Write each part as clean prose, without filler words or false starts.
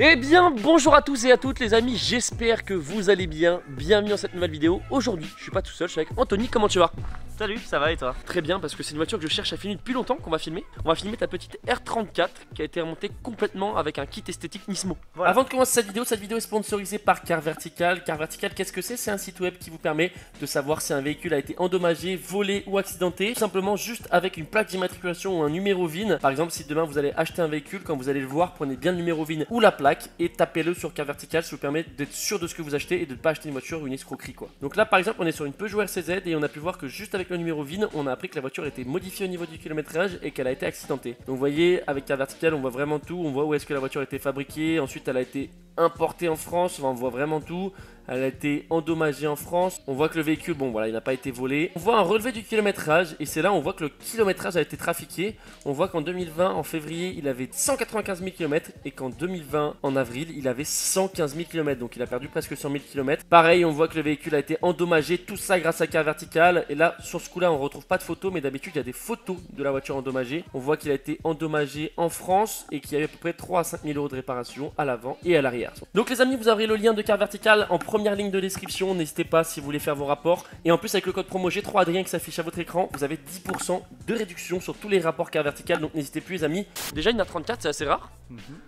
Eh bien bonjour à tous et à toutes les amis, j'espère que vous allez bien, bienvenue dans cette nouvelle vidéo. Aujourd'hui je suis pas tout seul, je suis avec Anthony, comment tu vas? Salut, ça va et toi? Très bien parce que c'est une voiture que je cherche à filmer depuis longtemps, qu'on va filmer. On va filmer ta petite R34 qui a été remontée complètement avec un kit esthétique Nismo. Voilà. Avant de commencer cette vidéo est sponsorisée par Car Vertical. Car Vertical, qu'est-ce que c'est? C'est un site web qui vous permet de savoir si un véhicule a été endommagé, volé ou accidenté, tout simplement juste avec une plaque d'immatriculation ou un numéro VIN. Par exemple si demain vous allez acheter un véhicule, quand vous allez le voir, prenez bien le numéro VIN ou la plaque et tapez-le sur Car Vertical, ça vous permet d'être sûr de ce que vous achetez et de ne pas acheter une voiture ou une escroquerie quoi. Donc là par exemple on est sur une Peugeot RCZ et on a pu voir que juste avec le numéro VIN on a appris que la voiture était modifiée au niveau du kilométrage et qu'elle a été accidentée. Donc vous voyez avec Car Vertical on voit vraiment tout, on voit où est-ce que la voiture a été fabriquée, ensuite elle a été importée en France, on voit vraiment tout. Elle a été endommagée en France. On voit que le véhicule, bon voilà, il n'a pas été volé. On voit un relevé du kilométrage et c'est là on voit que le kilométrage a été trafiqué. On voit qu'en 2020, en février, il avait 195 000 km et qu'en 2020, en avril, il avait 115 000 km. Donc il a perdu presque 100 000 km. Pareil, on voit que le véhicule a été endommagé, tout ça grâce à Car Vertical. Et là, sur ce coup-là, on ne retrouve pas de photos, mais d'habitude, il y a des photos de la voiture endommagée. On voit qu'il a été endommagé en France et qu'il y avait à peu près 3 à 5 000 euros de réparation à l'avant et à l'arrière. Donc les amis, vous aurez le lien de Car Vertical en première ligne de description, n'hésitez pas si vous voulez faire vos rapports. Et en plus avec le code promo G3Adrien qui s'affiche à votre écran, vous avez 10% de réduction sur tous les rapports Car Vertical, donc n'hésitez plus les amis. Déjà une R34 c'est assez rare,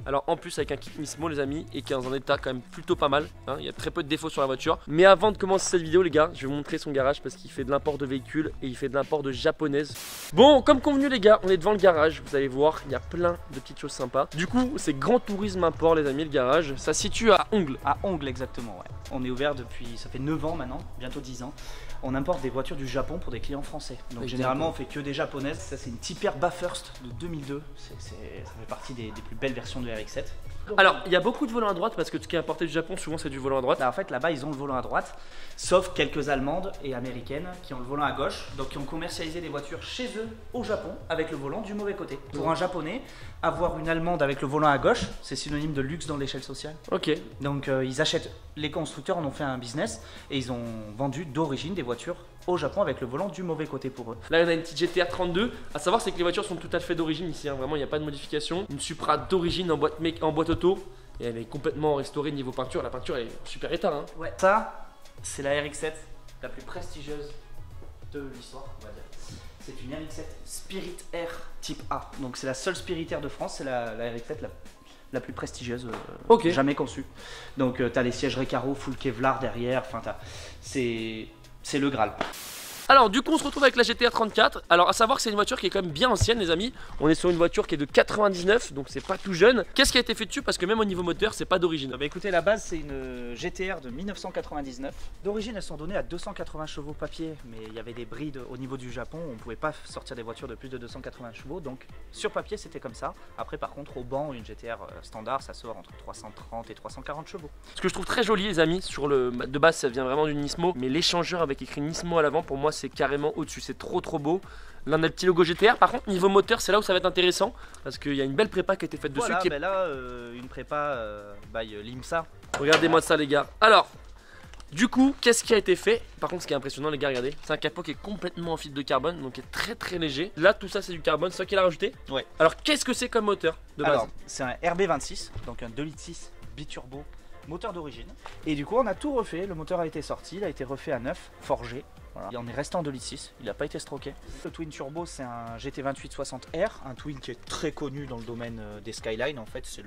alors en plus avec un kit Nismo les amis, et qui est dans un état quand même plutôt pas mal, hein. Il y a très peu de défauts sur la voiture. Mais avant de commencer cette vidéo les gars, je vais vous montrer son garage parce qu'il fait de l'import de véhicules et il fait de l'import de japonaises. Bon comme convenu les gars, on est devant le garage, vous allez voir, il y a plein de petites choses sympas. Du coup c'est Grand Tourisme Import les amis le garage, ça se situe à Ongle. À Ongle exactement ouais. On est ouvert depuis, ça fait 9 ans maintenant, bientôt 10 ans. On importe des voitures du Japon pour des clients français. Donc généralement on fait que des japonaises. Ça c'est une Type R Bafurst de 2002. Ça fait partie des plus belles versions de RX7. Alors il y a beaucoup de volants à droite parce que ce qui est importé du Japon souvent c'est du volant à droite. Alors, en fait là-bas ils ont le volant à droite, sauf quelques Allemandes et Américaines qui ont le volant à gauche. Donc qui ont commercialisé des voitures chez eux au Japon avec le volant du mauvais côté. Pour un Japonais, avoir une Allemande avec le volant à gauche, c'est synonyme de luxe dans l'échelle sociale. Ok. Donc ils achètent, les constructeurs en ont fait un business et ils ont vendu d'origine des voitures au Japon avec le volant du mauvais côté pour eux. Là on a une petite GTR 32, à savoir c'est que les voitures sont tout à fait d'origine ici hein. Vraiment il n'y a pas de modification, une Supra d'origine en boîte auto et elle est complètement restaurée niveau peinture, la peinture elle est en super état hein. Ouais. Ça c'est la RX7 la plus prestigieuse de l'histoire on va dire. C'est une RX7 Spirit R type A, donc c'est la seule Spirit R de France, c'est la RX7 la plus prestigieuse jamais conçue. Donc t'as les sièges Recaro full Kevlar derrière, enfin c'est le Graal. Alors du coup on se retrouve avec la GTR 34. Alors à savoir que c'est une voiture qui est quand même bien ancienne les amis. On est sur une voiture qui est de 99, donc c'est pas tout jeune. Qu'est-ce qui a été fait dessus? Parce que même au niveau moteur c'est pas d'origine. Bah écoutez, la base c'est une GTR de 1999. D'origine elles sont données à 280 chevaux papier, mais il y avait des brides au niveau du Japon, on pouvait pas sortir des voitures de plus de 280 chevaux. Donc sur papier c'était comme ça. Après par contre au banc une GTR standard ça sort entre 330 et 340 chevaux. Ce que je trouve très joli les amis, sur le de base ça vient vraiment du Nismo, mais l'échangeur avec écrit Nismo à l'avant pour moi c'est carrément au-dessus, c'est trop beau. Là on a le petit logo GTR. Par contre niveau moteur c'est là où ça va être intéressant parce qu'il y a une belle prépa qui a été faite dessus. Voilà, une prépa by l'IMSA. Regardez-moi ça les gars. Alors du coup qu'est-ce qui a été fait? Par contre ce qui est impressionnant les gars, regardez, c'est un capot qui est complètement en fibre de carbone, donc qui est très léger. Là tout ça c'est du carbone, c'est ça qu'il a rajouté. Ouais. Alors qu'est-ce que c'est comme moteur de base? Alors c'est un rb 26, donc un 2,6 litres biturbo, moteur d'origine. Et du coup on a tout refait, le moteur a été sorti, il a été refait à neuf, forgé. Voilà. Il en est resté en 2,6 litres, il n'a pas été stroqué. Le twin turbo c'est un GT2860R, un twin qui est très connu dans le domaine des Skyline. En fait c'est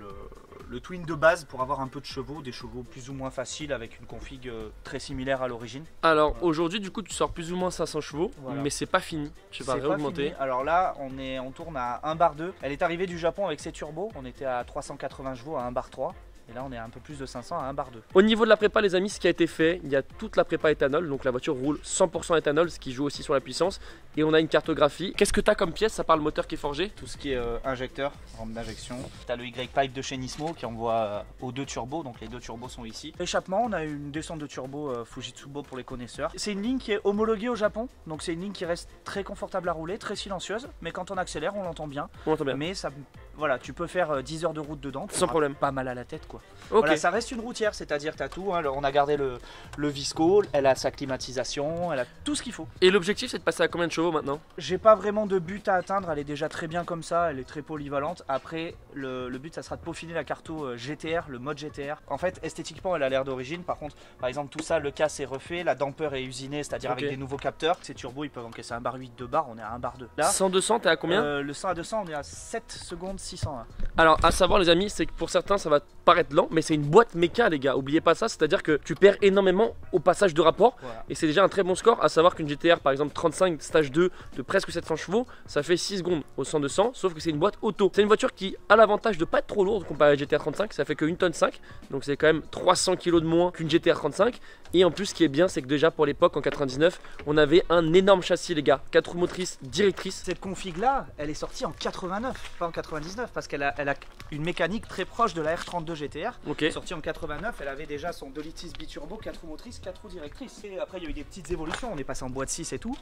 le twin de base pour avoir un peu de chevaux, des chevaux plus ou moins faciles avec une config très similaire à l'origine. Alors aujourd'hui du coup tu sors plus ou moins 500 chevaux, voilà. Mais c'est pas fini, tu vas réaugmenter. Pas fini. Alors là on tourne à 1/2, elle est arrivée du Japon avec ses turbos, on était à 380 chevaux à 1/3. Et là on est à un peu plus de 500 à 1/2. Au niveau de la prépa les amis, ce qui a été fait, il y a toute la prépa éthanol. Donc la voiture roule 100% éthanol, ce qui joue aussi sur la puissance. Et on a une cartographie. Qu'est-ce que tu as comme pièce? Ça part le moteur qui est forgé. Tout ce qui est injecteur, rampe d'injection. Tu as le Y-Pipe de chez Nismo qui envoie aux deux turbos. Donc les deux turbos sont ici. Échappement, on a une descente de turbo Fujitsubo pour les connaisseurs. C'est une ligne qui est homologuée au Japon. Donc c'est une ligne qui reste très confortable à rouler, très silencieuse. Mais quand on accélère on l'entend bien. Mais ça Voilà, tu peux faire 10 heures de route dedans. Sans problème. Pas mal à la tête, quoi. Okay. Voilà, ça reste une routière, c'est-à-dire t'as tout. Hein, on a gardé le Visco, elle a sa climatisation, elle a tout ce qu'il faut. Et l'objectif, c'est de passer à combien de chevaux maintenant? J'ai pas vraiment de but à atteindre, elle est déjà très bien comme ça, elle est très polyvalente. Après, le but, ça sera de peaufiner la carto GTR, le mode GTR. En fait, esthétiquement, elle a l'air d'origine. Par contre, par exemple, tout ça, le casse est refait, la damper est usinée, c'est-à-dire okay, avec des nouveaux capteurs. Ces turbos, ils peuvent encaisser un bar 8, 2 bars, on est à 1 bar 2. Là, 100-200, t'es à combien? Le 100 à 200, on est à 7 secondes 601. Alors, à savoir, les amis, c'est que pour certains, ça va paraître lent, mais c'est une boîte méca, les gars. Oubliez pas ça, c'est-à-dire que tu perds énormément au passage de rapport, voilà, et c'est déjà un très bon score. À savoir qu'une GTR, par exemple, 35 stage 2 de presque 700 chevaux, ça fait 6 secondes au 100-200, sauf que c'est une boîte auto. C'est une voiture qui a l'avantage de pas être trop lourde comparé à la GTR35, ça fait que 1,5 tonnes, donc c'est quand même 300 kg de moins qu'une GTR35. Et en plus, ce qui est bien, c'est que déjà pour l'époque, en 99, on avait un énorme châssis, les gars, 4 roues motrices directrices. Cette config là, elle est sortie en 89, pas en 99, parce qu'elle a, une mécanique très proche de la R32 GTR. Okay. Sortie en 89, elle avait déjà son 2.6 biturbo, 4 roues motrices, 4 roues directrices. Et après, il y a eu des petites évolutions, on est passé en boîte 6 et tout.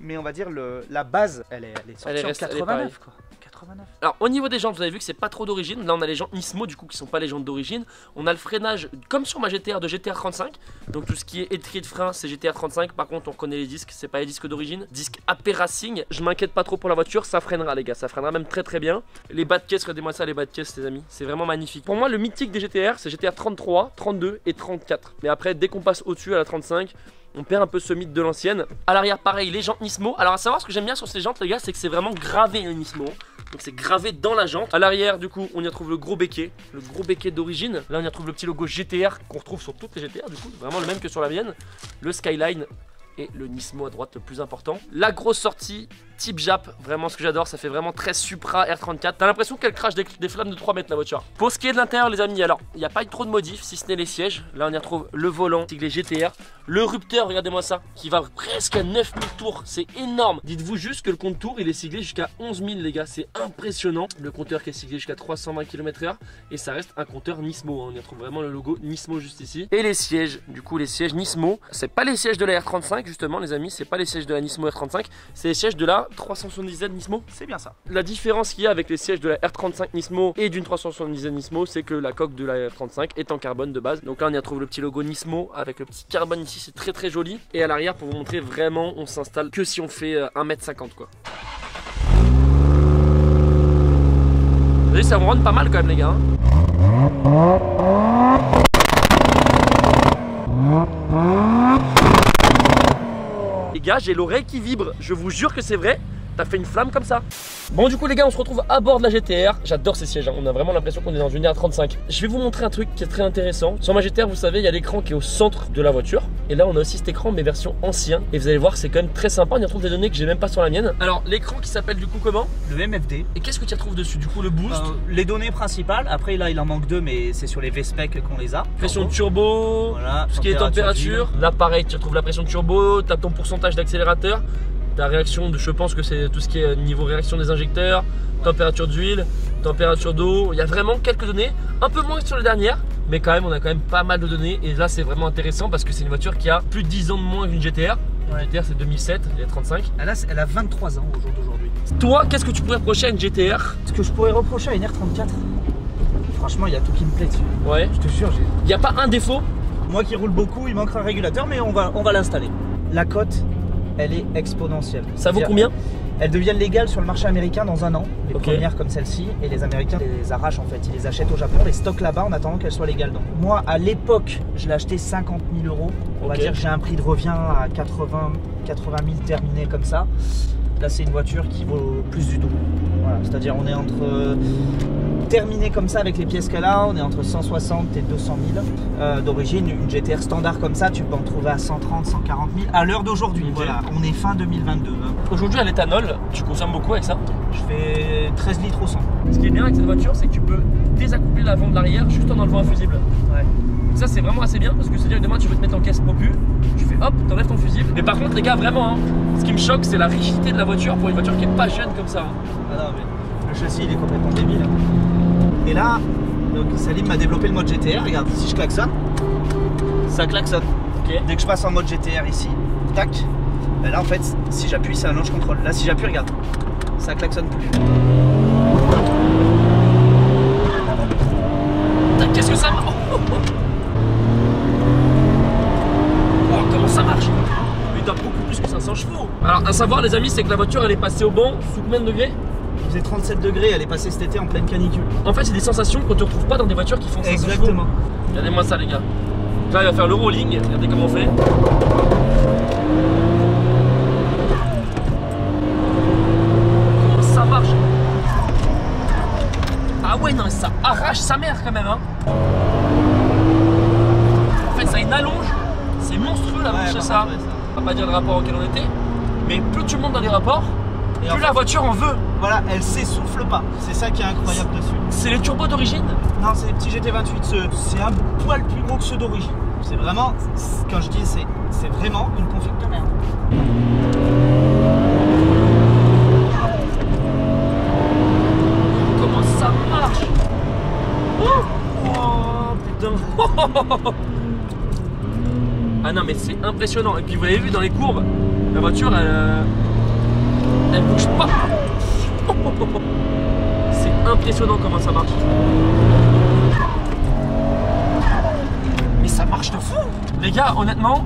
Mais on va dire la base, elle est sortie en 89, quoi. 89. Alors au niveau des jantes, vous avez vu que c'est pas trop d'origine. Là on a les jantes Nismo du coup qui sont pas les jantes d'origine. On a le freinage comme sur ma GTR de GTR35. Donc tout ce qui est étrier de frein, c'est GTR35. Par contre on connaît les disques, c'est pas les disques d'origine. Disque AP Racing, je m'inquiète pas trop pour la voiture, ça freinera les gars, ça freinera même très très bien. Les bas de caisse, regardez-moi ça, les bas de caisse les amis, c'est vraiment magnifique. Pour moi le mythique des GTR c'est GTR 33, 32 et 34. Mais après dès qu'on passe au-dessus à la 35, on perd un peu ce mythe de l'ancienne. À l'arrière pareil, les jantes Nismo. Alors à savoir ce que j'aime bien sur ces jantes les gars, c'est que c'est vraiment gravé un Nismo. Donc c'est gravé dans la jante. À l'arrière du coup on y retrouve le gros béquet d'origine. Là on y retrouve le petit logo GTR qu'on retrouve sur toutes les GTR du coup, vraiment le même que sur la mienne. Le Skyline et le Nismo à droite, le plus important. La grosse sortie type Jap, vraiment ce que j'adore, ça fait vraiment très Supra R34. T'as l'impression qu'elle crache des flammes de 3 mètres la voiture. Pour ce qui est de l'intérieur les amis, alors il n'y a pas eu trop de modifs si ce n'est les sièges. Là on y retrouve le volant, les GTR, le rupteur, regardez-moi ça, qui va presque à 9000 tours, c'est énorme. Dites-vous juste que le compte tour il est siglé jusqu'à 11000 les gars, c'est impressionnant. Le compteur qui est siglé jusqu'à 320 km/h, et ça reste un compteur Nismo, on y retrouve vraiment le logo Nismo juste ici. Et les sièges, du coup les sièges Nismo, c'est pas les sièges de la R35 justement les amis, c'est pas les sièges de la Nismo R35, c'est les sièges de la 370Z Nismo. C'est bien ça. La différence qu'il y a avec les sièges de la R35 Nismo et d'une 370Z Nismo, c'est que la coque de la R35 est en carbone de base. Donc là on y retrouve le petit logo Nismo avec le petit carbone ici, c'est très très joli. Et à l'arrière pour vous montrer vraiment on s'installe que si on fait 1,50 m quoi. Vous voyez ça me rend pas mal quand même les gars hein. Les gars, j'ai l'oreille qui vibre, je vous jure que c'est vrai, t'as fait une flamme comme ça. Bon du coup les gars, on se retrouve à bord de la GTR. J'adore ces sièges, hein. On a vraiment l'impression qu'on est dans une R35. Je vais vous montrer un truc qui est très intéressant. Sur ma GTR, vous savez, il y a l'écran qui est au centre de la voiture. Et là on a aussi cet écran mais version ancien. Et vous allez voir, c'est quand même très sympa, on y retrouve des données que j'ai même pas sur la mienne. Alors l'écran qui s'appelle du coup comment? Le MFD. Et qu'est-ce que tu retrouves dessus? Du coup le boost, les données principales. Après là il en manque deux mais c'est sur les VSMEC qu'on les a. Pression de turbo, voilà, tout ce qui est température. Là pareil, tu retrouves la pression de turbo, tu as ton pourcentage d'accélérateur, ta réaction, je pense que c'est tout ce qui est niveau réaction des injecteurs, température d'huile, température d'eau. Il y a vraiment quelques données, un peu moins que sur les dernières, mais quand même on a quand même pas mal de données. Et là c'est vraiment intéressant parce que c'est une voiture qui a plus de 10 ans de moins qu'une GTR. La GTR c'est 2007, elle est 35. Elle a 23 ans au jour d'aujourd'hui. Toi, qu'est-ce que tu pourrais reprocher à une GTR? Ce que je pourrais reprocher à une R34, franchement il y a tout qui me plaît dessus. Ouais. Je te jure, il n'y a pas un défaut. Moi qui roule beaucoup, il manquera un régulateur, mais on va l'installer. La cote, elle est exponentielle. Ça vaut combien? Elles deviennent légales sur le marché américain dans un an, les premières comme celle-ci, et les Américains les arrachent en fait, ils les achètent au Japon, les stockent là-bas en attendant qu'elles soient légales. Donc moi à l'époque, je l'ai acheté 50 000 €, on va dire que j'ai un prix de revient à 80 000 terminé comme ça. Là c'est une voiture qui vaut plus du double, voilà, c'est-à-dire on est entre... terminé comme ça avec les pièces qu'elle a, on est entre 160 et 200 000 d'origine. Une GTR standard comme ça, tu peux en trouver à 130, 140 000 à l'heure d'aujourd'hui. Okay. Voilà, on est fin 2022. Aujourd'hui, à l'éthanol, tu consommes beaucoup avec ça? Je fais 13 litres au 100. Ce qui est bien avec cette voiture, c'est que tu peux désaccoupler l'avant de l'arrière juste en enlevant un fusible. Ouais. Ça, c'est vraiment assez bien parce que c'est-à-dire que demain, tu veux te mettre en caisse propu, tu fais hop, t'enlèves ton fusible. Mais par contre, les gars, vraiment, hein, ce qui me choque, c'est la rigidité de la voiture pour une voiture qui est pas jeune comme ça. Ah non, mais le châssis, il est complètement débile. Et là, donc Salim m'a développé le mode GTR. Regarde, si je klaxonne, ça klaxonne. Okay. Dès que je passe en mode GTR ici, tac. Et là en fait, si j'appuie, c'est un launch control. Là, si j'appuie, regarde, ça klaxonne plus. à savoir les amis, c'est que la voiture elle est passée au banc sous combien de degrés? J'ai 37 degrés, elle est passée cet été en pleine canicule. En fait, c'est des sensations qu'on ne retrouve pas dans des voitures qui font ça. Exactement. Regardez-moi ça les gars. Là, il va faire le rolling, regardez comment on fait. Ça marche. Ah ouais, non, ça arrache sa mère quand même, hein. En fait, ça a une allonge. C'est monstrueux la marche, ça. On va pas dire le rapport auquel on était, mais plus tu montes dans les rapports, et plus la voiture en veut. Voilà, elle s'essouffle pas. C'est ça qui est incroyable dessus. C'est les turbos d'origine? Non, c'est les petits GT28. C'est un poil plus gros que ceux d'origine. C'est vraiment, quand je dis c'est vraiment une config de merde. Comment ça marche? Oh putain. Ah non mais c'est impressionnant. Et puis vous l'avez vu dans les courbes, la voiture elle bouge pas. C'est impressionnant comment ça marche. Mais ça marche de fou. Les gars, honnêtement,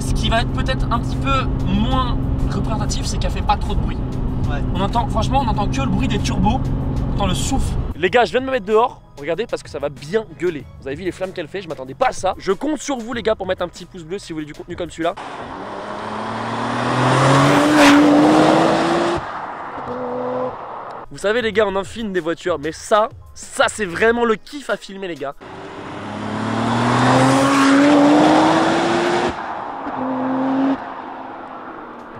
ce qui va être peut-être un petit peu moins représentatif, c'est qu'elle fait pas trop de bruit. Ouais. On entend, franchement, on entend que le bruit des turbos, on entend le souffle. Les gars, je viens de me mettre dehors. Regardez parce que ça va bien gueuler. Vous avez vu les flammes qu'elle fait, je m'attendais pas à ça. Je compte sur vous les gars pour mettre un petit pouce bleu si vous voulez du contenu comme celui-là. Vous savez les gars, on en filme des voitures, mais ça c'est vraiment le kiff à filmer les gars.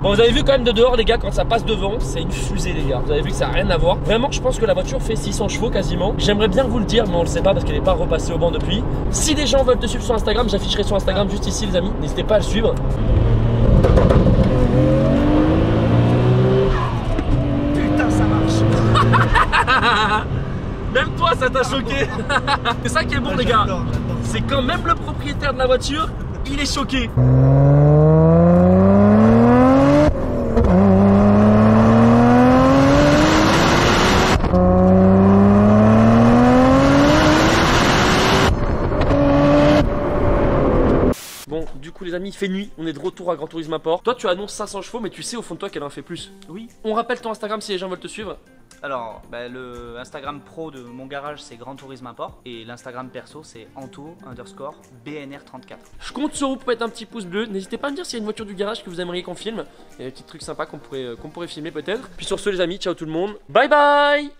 Bon, vous avez vu quand même de dehors les gars, quand ça passe devant, c'est une fusée les gars. Vous avez vu que ça n'a rien à voir. Vraiment, je pense que la voiture fait 600 chevaux quasiment. J'aimerais bien vous le dire, mais on le sait pas parce qu'elle n'est pas repassée au banc depuis. Si des gens veulent te suivre sur Instagram, j'afficherai son Instagram juste ici les amis. N'hésitez pas à le suivre. Putain, ça marche. Même toi, ça t'a choqué. C'est ça qui est bon les gars. C'est quand même le propriétaire de la voiture, il est choqué. Il fait nuit, on est de retour à Grand Tourisme Import. Toi tu annonces 500 chevaux mais tu sais au fond de toi qu'elle en fait plus. Oui. On rappelle ton Instagram si les gens veulent te suivre. Alors bah, le Instagram pro de mon garage c'est Grand Tourisme Import et l'Instagram perso c'est Anto underscore BNR34. Je compte sur vous pour mettre un petit pouce bleu. N'hésitez pas à me dire s'il y a une voiture du garage que vous aimeriez qu'on filme. Il y a des petits trucs sympas qu'on pourrait filmer peut-être. Puis sur ce les amis, ciao tout le monde. Bye bye.